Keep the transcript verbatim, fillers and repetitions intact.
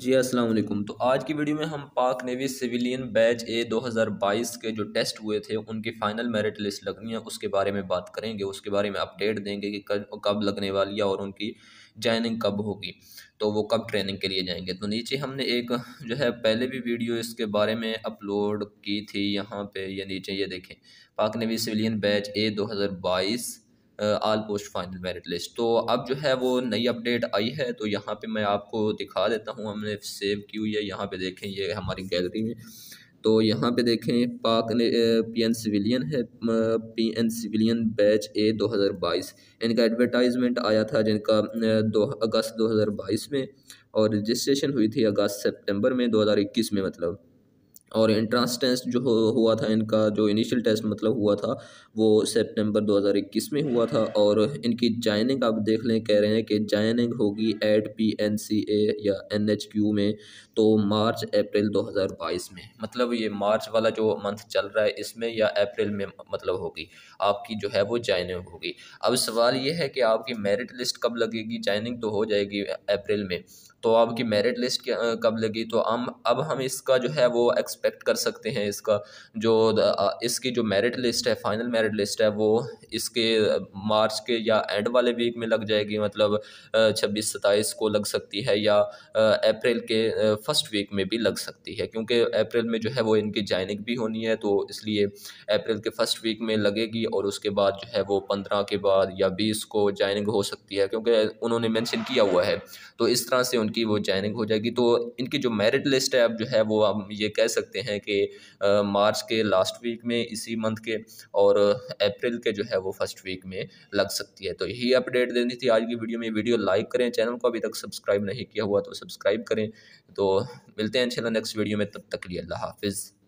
जी अस्सलाम वालेकुम। तो आज की वीडियो में हम पाक नेवी सिविलियन बैच ए दो हज़ार बाईस के जो टेस्ट हुए थे उनकी फ़ाइनल मेरिट लिस्ट लगनी है, उसके बारे में बात करेंगे, उसके बारे में अपडेट देंगे कि कब लगने वाली है और उनकी ज्वाइनिंग कब होगी, तो वो कब ट्रेनिंग के लिए जाएंगे। तो नीचे हमने एक जो है पहले भी वीडियो इसके बारे में अपलोड की थी, यहाँ पर ये नीचे ये देखें Pak navy civilian batch A दो हज़ार बाईस all post final merit list. तो अब जो है वो नई अपडेट आई है, तो यहाँ पे मैं आपको दिखा देता हूँ, हमने सेव की हुई है। यहाँ पे देखें ये हमारी गैलरी में, तो यहाँ पे देखें पाक ने पी एन सिविलियन है, P N civilian batch A दो हज़ार बाईस। इनका एडवर्टाइजमेंट आया था जिनका दो अगस्त दो हज़ार बाईस में, और रजिस्ट्रेशन हुई थी अगस्त सितंबर में दो हज़ार इक्कीस में मतलब। और एंट्रेंस टेस्ट जो हुआ था इनका, जो इनिशियल टेस्ट मतलब हुआ था वो सितंबर दो हज़ार इक्कीस में हुआ था। और इनकी ज्वाइनिंग आप देख लें, कह रहे हैं कि ज्वाइनिंग होगी एट पीएनसीए या एनएचक्यू में, तो मार्च अप्रैल दो हज़ार बाईस में, मतलब ये मार्च वाला जो मंथ चल रहा है इसमें या अप्रैल में मतलब होगी आपकी जो है वो ज्वाइनिंग होगी। अब सवाल ये है कि आपकी मेरिट लिस्ट कब लगेगी, ज्वाइनिंग तो हो जाएगी अप्रैल में, तो आपकी मेरिट लिस्ट कब लगी, तो हम अब हम इसका जो है वो एक्सपेक्ट कर सकते हैं, इसका जो इसकी जो मेरिट लिस्ट है, फाइनल मेरिट लिस्ट है वो इसके मार्च के या एंड वाले वीक में लग जाएगी, मतलब छब्बीस सत्ताईस को लग सकती है या अप्रैल के फर्स्ट वीक में भी लग सकती है, क्योंकि अप्रैल में जो है वो इनकी ज्वाइनिंग भी होनी है, तो इसलिए अप्रैल के फर्स्ट वीक में लगेगी। और उसके बाद जो है वो पंद्रह के बाद या बीस को ज्वाइनिंग हो सकती है, क्योंकि उन्होंने मेंशन किया हुआ है, तो इस तरह से की वो ज्वाइनिंग हो जाएगी। तो इनकी जो मेरिट लिस्ट है अब जो है वो हम ये कह सकते हैं कि मार्च के लास्ट वीक में इसी मंथ के और अप्रैल के जो है वो फर्स्ट वीक में लग सकती है। तो यही अपडेट देनी थी आज की वीडियो में। वीडियो लाइक करें, चैनल को अभी तक सब्सक्राइब नहीं किया हुआ तो सब्सक्राइब करें। तो मिलते हैं इंशाल्लाह नेक्स्ट वीडियो में, तब तक के लिए अल्लाह हाफिज़।